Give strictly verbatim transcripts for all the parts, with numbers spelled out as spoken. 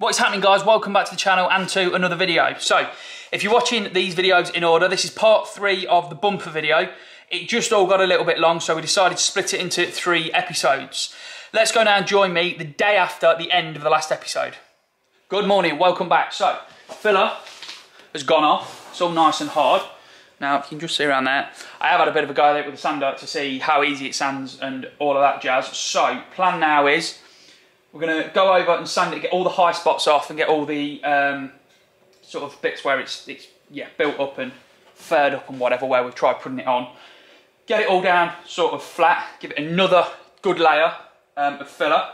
What is happening, guys? Welcome back to the channel and to another video. So, if you're watching these videos in order, this is part three of the bumper video. It just all got a little bit long, so we decided to split it into three episodes. Let's go now and join me the day after the end of the last episode. Good morning, welcome back. So, filler has gone off. It's all nice and hard. Now, if you can just see around there, I have had a bit of a go there with the sander to see how easy it sands and all of that jazz. So, plan now is we're going to go over and sand it, get all the high spots off and get all the um, sort of bits where it's, it's yeah, built up and furred up and whatever, where we've tried putting it on. Get it all down sort of flat, give it another good layer um, of filler,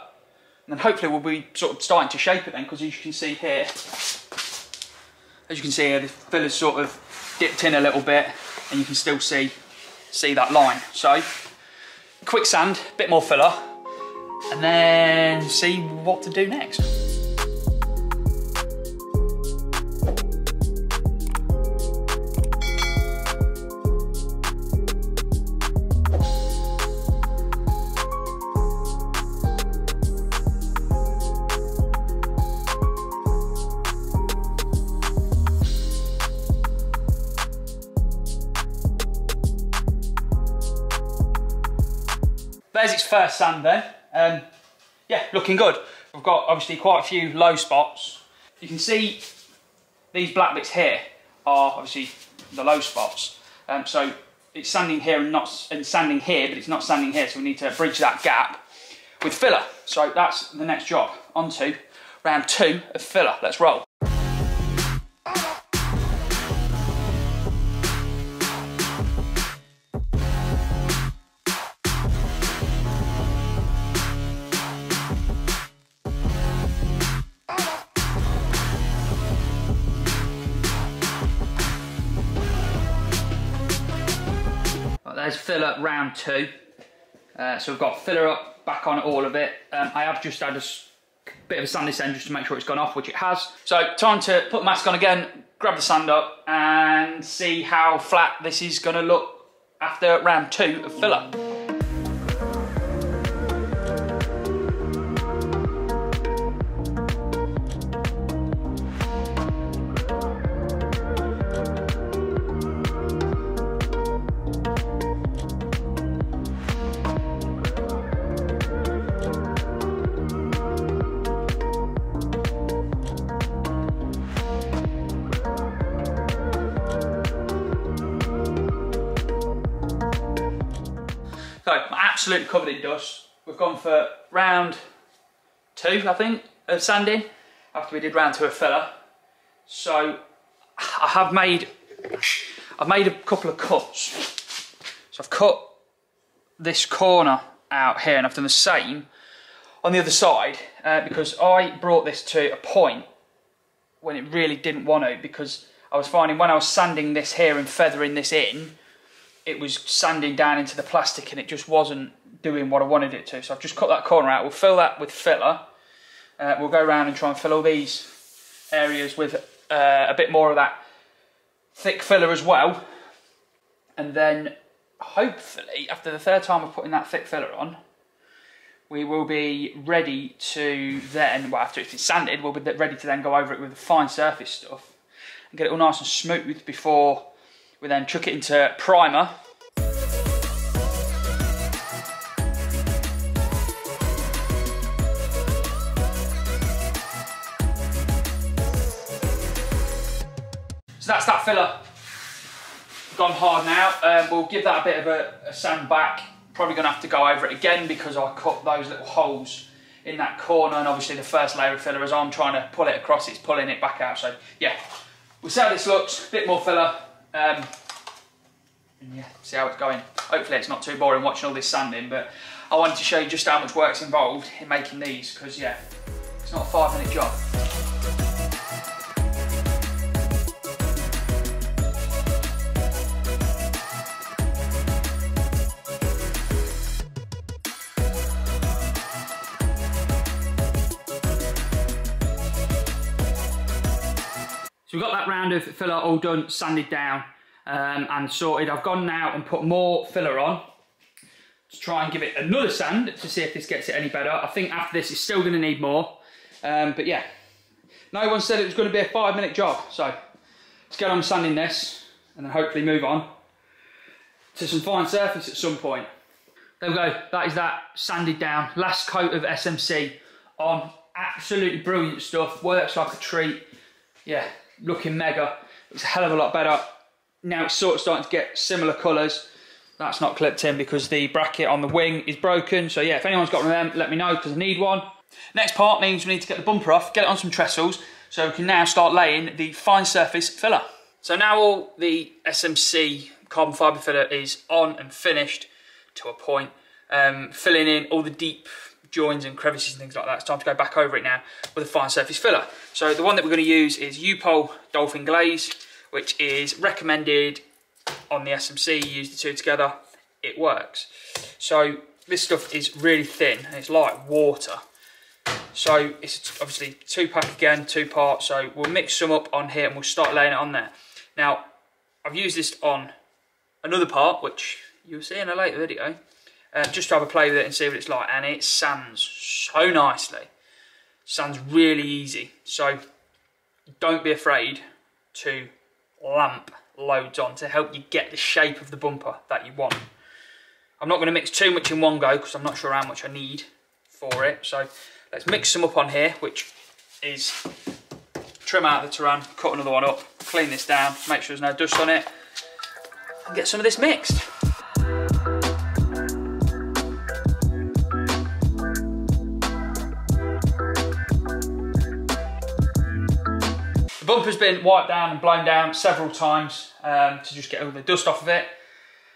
and then hopefully we'll be sort of starting to shape it then, because as you can see here, as you can see here, the filler's sort of dipped in a little bit and you can still see, see that line. So, quick sand, bit more filler, and then see what to do next. There's its first sand then. Um, yeah, looking good. We've got obviously quite a few low spots. You can see these black bits here are obviously the low spots. Um, so it's sanding here and not and sanding here, but it's not sanding here. So we need to bridge that gap with filler. So that's the next job. On to round two of filler. Let's roll. There's filler round two. Uh, so we've got filler up, back on all of it. Um, I have just had a bit of a sand this end just to make sure it's gone off, which it has. So time to put the mask on again, grab the sand up and see how flat this is gonna look after round two of filler. So, I'm absolutely covered in dust. We've gone for round two, I think, of sanding, after we did round two of filler. So, I have made, I've made a couple of cuts. So I've cut this corner out here, and I've done the same on the other side, uh, because I brought this to a point when it really didn't want to, because I was finding when I was sanding this here and feathering this in, it was sanding down into the plastic and it just wasn't doing what I wanted it to. So I've just cut that corner out. We'll fill that with filler. Uh, we'll go around and try and fill all these areas with uh, a bit more of that thick filler as well. And then hopefully after the third time of putting that thick filler on, we will be ready to then, well, after it's sanded, we'll be ready to then go over it with the fine surface stuff and get it all nice and smooth before we then chuck it into primer. So that's that filler gone hard now. Um, we'll give that a bit of a, a sand back. Probably gonna have to go over it again because I cut those little holes in that corner, and obviously the first layer of filler, as I'm trying to pull it across, it's pulling it back out. So yeah, we'll see how this looks, a bit more filler. Um, and yeah, see how it's going. Hopefully it's not too boring watching all this sanding, but I wanted to show you just how much work's involved in making these, because yeah, it's not a five minute job. So we've got that round of filler all done, sanded down um, and sorted. I've gone now and put more filler on to try and give it another sand to see if this gets it any better. I think after this it's still going to need more, um, but yeah, No one said it was going to be a five minute job, so let's get on sanding this and then hopefully move on to some fine surface at some point. There we go, that is that sanded down. Last coat of S M C on. Absolutely brilliant stuff, works like a treat. Yeah, looking mega. It's a hell of a lot better. Now it's sort of starting to get similar colours. That's not clipped in because the bracket on the wing is broken. So yeah, if anyone's got one of them, let me know because I need one. Next part means we need to get the bumper off, get it on some trestles, so we can now start laying the fine surface filler. So now all the S M C carbon fibre filler is on and finished to a point, um, filling in all the deep joins and crevices and things like that. It's time to go back over it now with a fine surface filler. So the one that we're going to use is U-Pol Dolphin Glaze, which is recommended on the S M C. You use the two together, it works. So this stuff is really thin and it's like water. So it's obviously two pack again, two parts. So we'll mix some up on here and we'll start laying it on there. Now I've used this on another part, which you'll see in a later video. Uh, just to have a play with it and see what it's like, and it sands so nicely. Sands really easy, so don't be afraid to lamp loads on to help you get the shape of the bumper that you want. I'm not going to mix too much in one go because I'm not sure how much I need for it, so let's mix some up on here, which is trim out the Taran, cut another one up, clean this down, make sure there's no dust on it, and get some of this mixed. The bumper's been wiped down and blown down several times um, to just get all the dust off of it.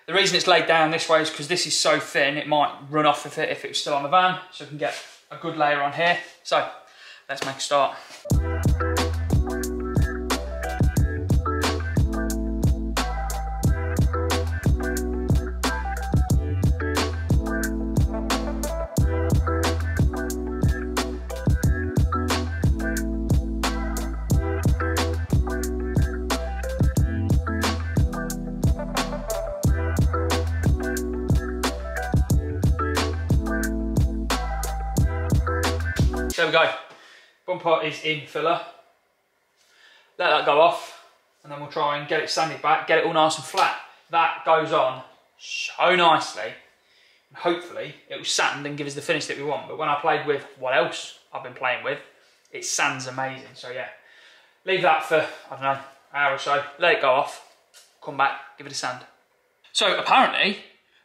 The reason it's laid down this way is because this is so thin, it might run off of it if it was still on the van, so we can get a good layer on here. So let's make a start. There we go, bumper is in filler, let that go off and then we'll try and get it sanded back, get it all nice and flat. That goes on so nicely and hopefully it will sand and give us the finish that we want. But when I played with what else I've been playing with, it sands amazing. So yeah, leave that for, I don't know, an hour or so, let it go off, come back, give it a sand. So apparently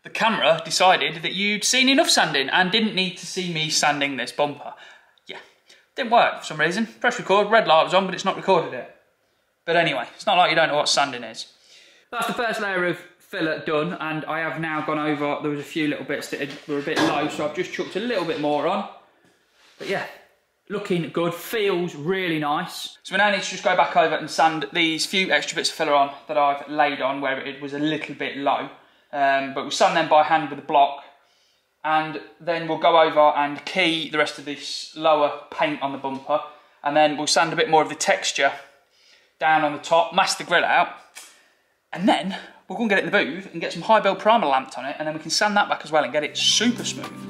the camera decided that you'd seen enough sanding and didn't need to see me sanding this bumper. Didn't work for some reason. Press record, red light was on, but it's not recorded it. But anyway, it's not like you don't know what sanding is. That's the first layer of filler done, and I have now gone over. There was a few little bits that were a bit low, so I've just chucked a little bit more on. But yeah, looking good, feels really nice. So we now need to just go back over and sand these few extra bits of filler on that I've laid on where it was a little bit low. Um, but we'll sand them by hand with a block. And then we'll go over and key the rest of this lower paint on the bumper, and then we'll sand a bit more of the texture down on the top, mask the grill out, and then we'll go and get it in the booth and get some high build primer lamped on it, and then we can sand that back as well and get it super smooth.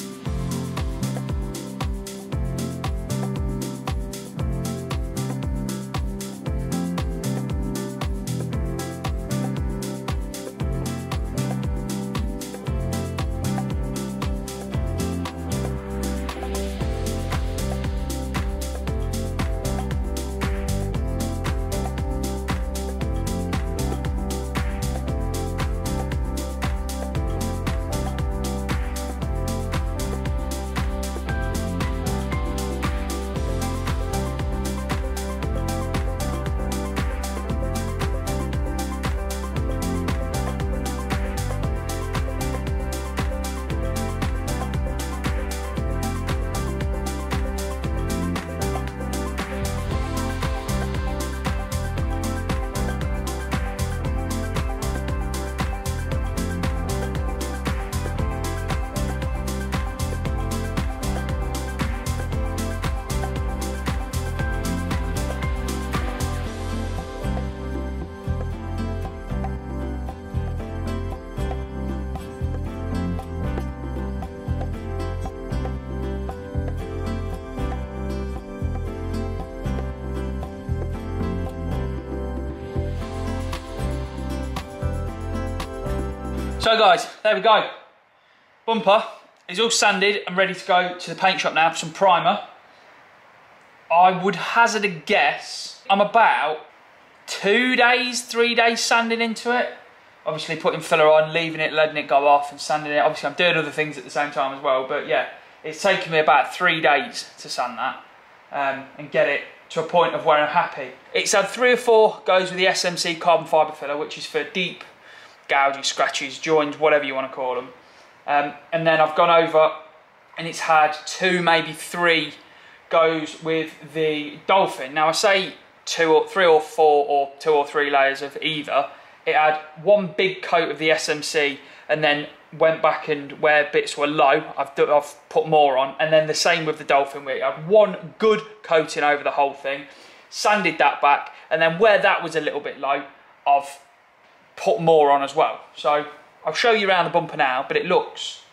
So guys, there we go. Bumper is all sanded and ready to go to the paint shop now for some primer. I would hazard a guess I'm about two days, three days sanding into it. Obviously putting filler on, leaving it, letting it go off and sanding it. Obviously I'm doing other things at the same time as well, but yeah, it's taken me about three days to sand that um, and get it to a point of where I'm happy. It's had three or four goes with the S M C carbon fibre filler, which is for deep gouges, scratches, joins, whatever you want to call them. Um, and then I've gone over and it's had two, maybe three goes with the dolphin. Now I say two or three or four or two or three layers of either. It had one big coat of the S M C and then went back, and where bits were low, I've, do, I've put more on. And then the same with the dolphin, where I had one good coating over the whole thing, sanded that back, and then where that was a little bit low, I've put more on as well. So I'll show you around the bumper now, but it looks,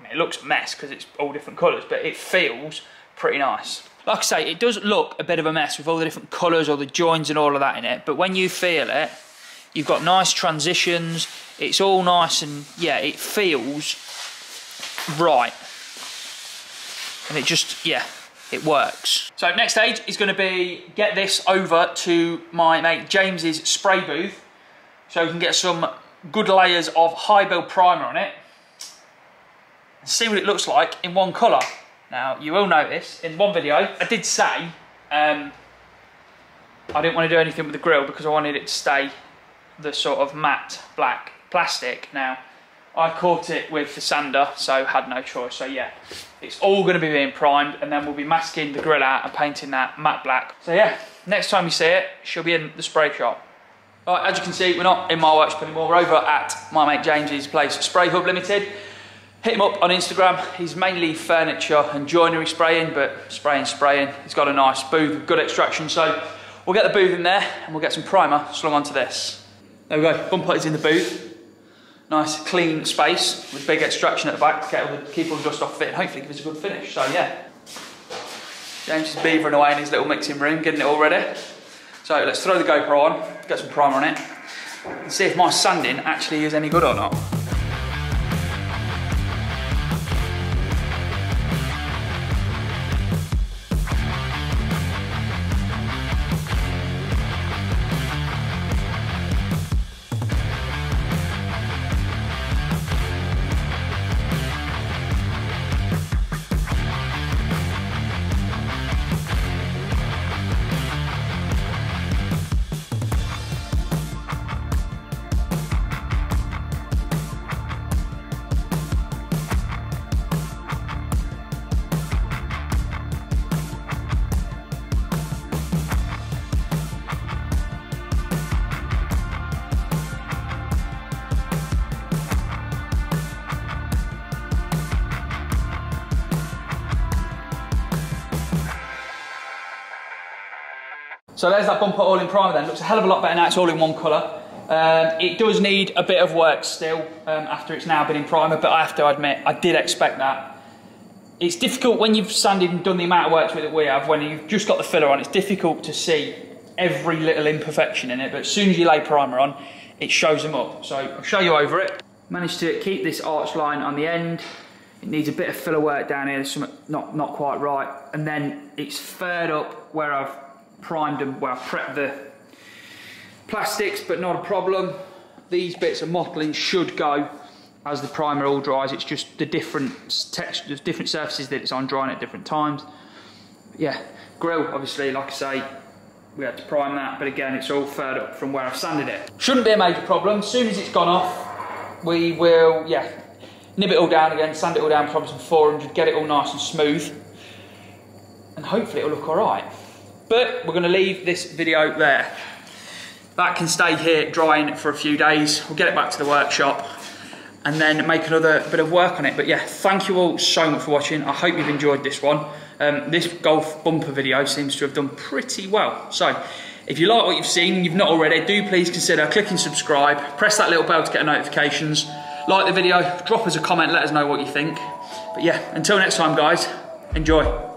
I mean, it looks a mess because it's all different colours, but it feels pretty nice. Like I say, it does look a bit of a mess with all the different colours, all the joins and all of that in it, but when you feel it, you've got nice transitions, it's all nice and, yeah, it feels right. And it just, yeah, it works. So next stage is gonna be get this over to my mate James's spray booth so we can get some good layers of high build primer on it and see what it looks like in one colour. Now, you will notice in one video, I did say um, I didn't want to do anything with the grill because I wanted it to stay the sort of matte black plastic. Now I caught it with the sander, so had no choice. So yeah, it's all going to be being primed and then we'll be masking the grill out and painting that matte black. So yeah, next time you see it, she'll be in the spray shop. Right, as you can see, we're not in my workshop anymore. We're over at my mate James's place, Spray Hub Limited. Hit him up on Instagram. He's mainly furniture and joinery spraying, but spraying spraying he's got a nice booth with good extraction, so we'll get the booth in there and we'll get some primer slung onto this. There we go, bumper is in the booth. Nice clean space with big extraction at the back to get all the, keep all the dust off it and hopefully give us a good finish. So yeah, James is beavering away in his little mixing room, getting it all ready. So let's throw the GoPro on, get some primer on it and see if my sanding actually is any good or not. So there's that bumper all in primer then. Looks a hell of a lot better now, it's all in one colour. Um, it does need a bit of work still um, after it's now been in primer, but I have to admit, I did expect that. It's difficult when you've sanded and done the amount of work with it we have, when you've just got the filler on, it's difficult to see every little imperfection in it, but as soon as you lay primer on, it shows them up. So I'll show you over it. Managed to keep this arch line on the end. It needs a bit of filler work down here, there's something not, not quite right. And then it's furred up where I've primed and well prepped the plastics, but not a problem. These bits of mottling should go as the primer all dries. It's just the different textures, different surfaces that it's on drying at different times. Yeah, grill obviously, like I say, we had to prime that, but again, it's all furred up from where I've sanded it. Shouldn't be a major problem. As soon as it's gone off, we will yeah nib it all down again, sand it all down, probably some four hundred, get it all nice and smooth, and hopefully it'll look all right. But we're going to leave this video there. That can stay here drying for a few days. We'll get it back to the workshop and then make another bit of work on it. But yeah, thank you all so much for watching. I hope you've enjoyed this one. Um, this golf bumper video seems to have done pretty well. So if you like what you've seen and you've not already, do please consider clicking subscribe, press that little bell to get notifications, like the video, drop us a comment, let us know what you think. But yeah, until next time guys, enjoy.